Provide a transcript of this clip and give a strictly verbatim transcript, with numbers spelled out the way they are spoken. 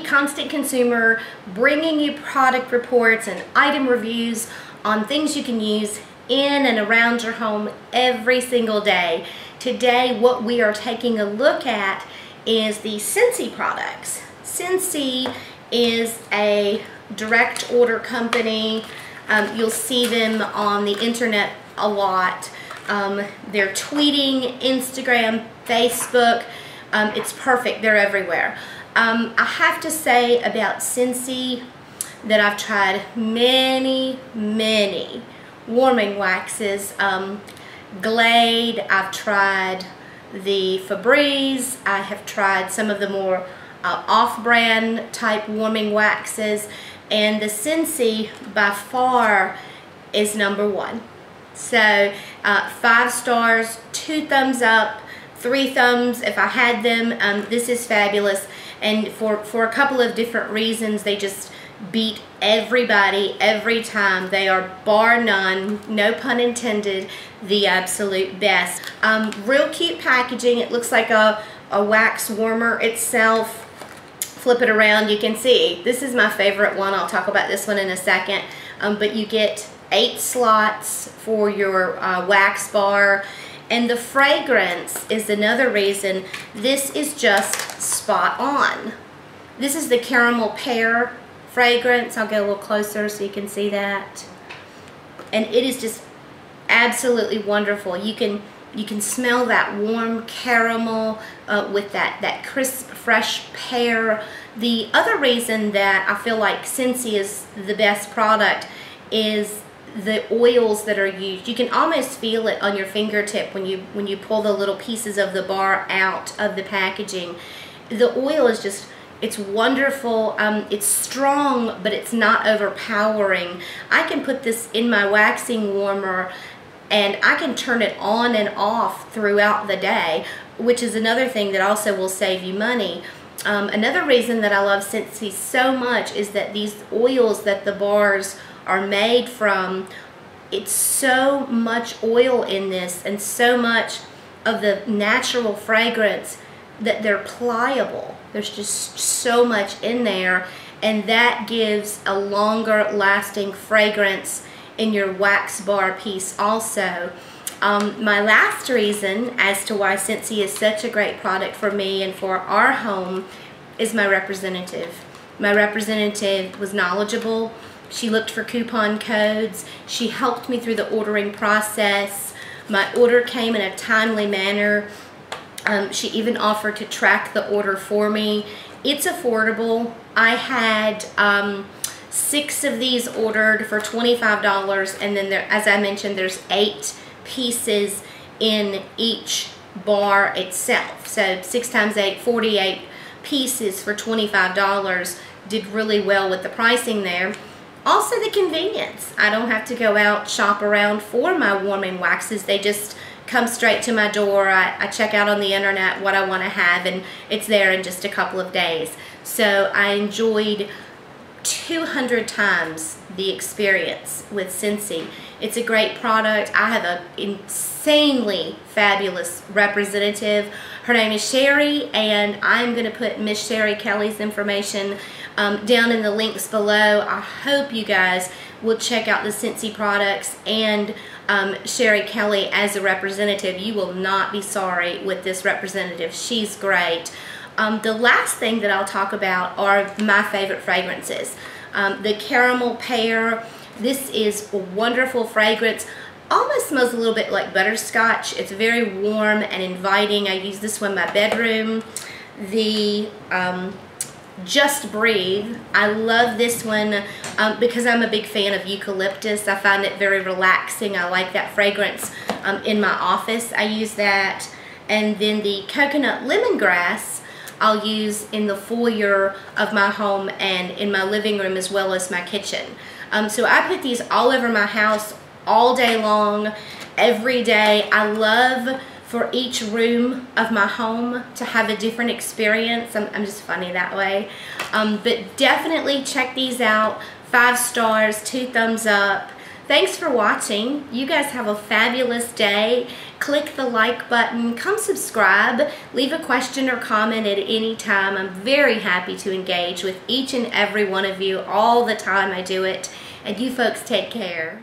me, Constant Consumer, bringing you product reports and item reviews on things you can use in and around your home every single day. Today, what we are taking a look at is the Scentsy products. Scentsy is a direct order company. Um, you'll see them on the internet a lot. Um, they're tweeting, Instagram, Facebook. Um, it's perfect. They're everywhere. Um, I have to say about Scentsy that I've tried many, many warming waxes. Um, Glade, I've tried the Febreze, I have tried some of the more uh, off-brand type warming waxes, and the Scentsy by far is number one. So uh, five stars, two thumbs up, three thumbs if I had them. Um, this is fabulous, and for, for a couple of different reasons, they just beat everybody every time. They are bar none, no pun intended, the absolute best. Um, real cute packaging. It looks like a, a wax warmer itself. Flip it around, you can see. This is my favorite one. I'll talk about this one in a second. Um, but you get eight slots for your uh, wax bar. And the fragrance is another reason. This is just spot on. This is the caramel pear fragrance. I'll get a little closer so you can see that. And it is just absolutely wonderful. You can you can smell that warm caramel uh, with that that crisp, fresh pear. The other reason that I feel like Scentsy is the best product is the oils that are used. You can almost feel it on your fingertip when you when you pull the little pieces of the bar out of the packaging. The oil is just, it's wonderful. Um, it's strong, but it's not overpowering. I can put this in my waxing warmer and I can turn it on and off throughout the day, which is another thing that also will save you money. Um, another reason that I love Scentsy so much is that these oils that the bars are made from, it's so much oil in this and so much of the natural fragrance that they're pliable. There's just so much in there, and that gives a longer lasting fragrance in your wax bar piece also. Um, my last reason as to why Scentsy is such a great product for me and for our home is my representative. My representative was knowledgeable. She looked for coupon codes. She helped me through the ordering process. My order came in a timely manner. Um, she even offered to track the order for me. It's affordable. I had um, six of these ordered for twenty-five dollars, and then there, as I mentioned, there's eight pieces in each bar itself. So six times eight, forty-eight pieces for twenty-five dollars. Did really well with the pricing there. Also the convenience. I don't have to go out, shop around for my warming waxes. They just come straight to my door. I, I check out on the internet what I want to have, and it's there in just a couple of days. So I enjoyed two hundred times the experience with Scentsy. It's a great product. I have an insanely fabulous representative. Her name is Sherry, and I'm going to put Miss Sherry Kelly's information um, down in the links below. I hope you guys will check out the Scentsy products and um, Sherry Kelly as a representative. You will not be sorry with this representative. She's great. Um, the last thing that I'll talk about are my favorite fragrances. Um, the caramel pear, this is a wonderful fragrance. Almost smells a little bit like butterscotch. It's very warm and inviting. I use this one in my bedroom. The um, Just Breathe, I love this one um, because I'm a big fan of eucalyptus. I find it very relaxing. I like that fragrance um, in my office. I use that. And then the coconut lemongrass, I'll use in the foyer of my home and in my living room as well as my kitchen. Um, so I put these all over my house all day long, every day. I love for each room of my home to have a different experience. I'm, I'm just funny that way. Um, but definitely check these out. Five stars, two thumbs up. Thanks for watching. You guys have a fabulous day. click the like button, come subscribe, leave a question or comment at any time. I'm very happy to engage with each and every one of you all the time I do it. And you folks take care.